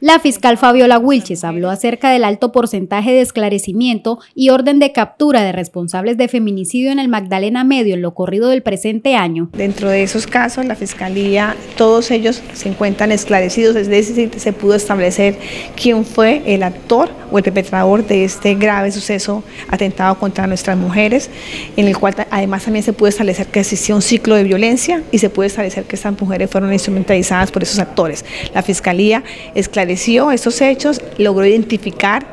La fiscal Fabiola Wilches habló acerca del alto porcentaje de esclarecimiento y orden de captura de responsables de feminicidio en el Magdalena Medio en lo corrido del presente año. Dentro de esos casos, la Fiscalía, todos ellos se encuentran esclarecidos, es decir, se pudo establecer quién fue el actor o el perpetrador de este grave suceso atentado contra nuestras mujeres, en el cual además también se pudo establecer que existió un ciclo de violencia y se pudo establecer que estas mujeres fueron instrumentalizadas por esos actores. La Fiscalía esclareció estos hechos, logró identificar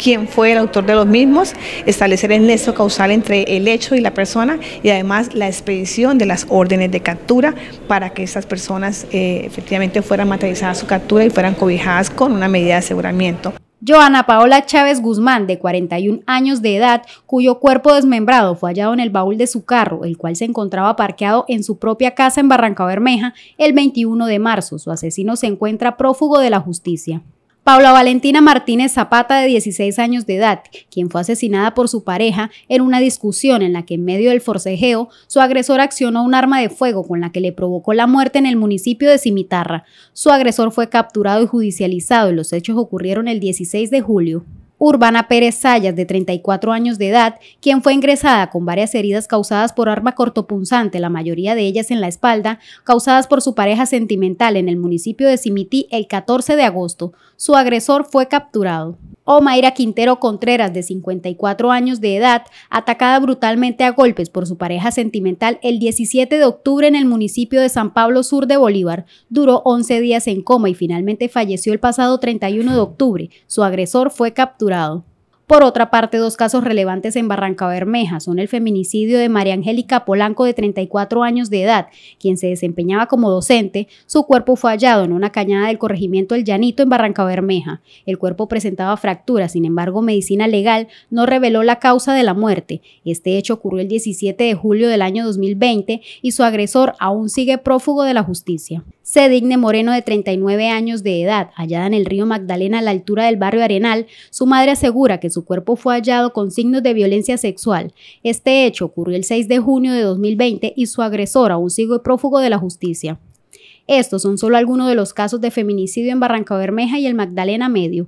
quién fue el autor de los mismos, establecer el nexo causal entre el hecho y la persona y además la expedición de las órdenes de captura para que estas personas efectivamente fueran materializadas su captura y fueran cobijadas con una medida de aseguramiento. Johana Paola Chávez Guzmán, de 41 años de edad, cuyo cuerpo desmembrado fue hallado en el baúl de su carro, el cual se encontraba parqueado en su propia casa en Barrancabermeja el 21 de marzo. Su asesino se encuentra prófugo de la justicia. Paula Valentina Martínez Zapata, de 16 años de edad, quien fue asesinada por su pareja en una discusión en la que en medio del forcejeo su agresor accionó un arma de fuego con la que le provocó la muerte en el municipio de Cimitarra. Su agresor fue capturado y judicializado y los hechos ocurrieron el 16 de julio. Urbana Pérez Sayas, de 34 años de edad, quien fue ingresada con varias heridas causadas por arma cortopunzante, la mayoría de ellas en la espalda, causadas por su pareja sentimental en el municipio de Simití el 14 de agosto. Su agresor fue capturado. Omaira Quintero Contreras, de 54 años de edad, atacada brutalmente a golpes por su pareja sentimental el 17 de octubre en el municipio de San Pablo Sur de Bolívar, duró 11 días en coma y finalmente falleció el pasado 31 de octubre. Su agresor fue capturado. Por otra parte, dos casos relevantes en Barrancabermeja son el feminicidio de María Angélica Polanco, de 34 años de edad, quien se desempeñaba como docente. Su cuerpo fue hallado en una cañada del corregimiento El Llanito en Barrancabermeja. El cuerpo presentaba fracturas, sin embargo, medicina legal no reveló la causa de la muerte. Este hecho ocurrió el 17 de julio del año 2020 y su agresor aún sigue prófugo de la justicia. Sedigne Moreno, de 39 años de edad, hallada en el río Magdalena a la altura del barrio Arenal, su madre asegura que su cuerpo fue hallado con signos de violencia sexual. Este hecho ocurrió el 6 de junio de 2020 y su agresor aún sigue prófugo de la justicia. Estos son solo algunos de los casos de feminicidio en Barrancabermeja y el Magdalena Medio.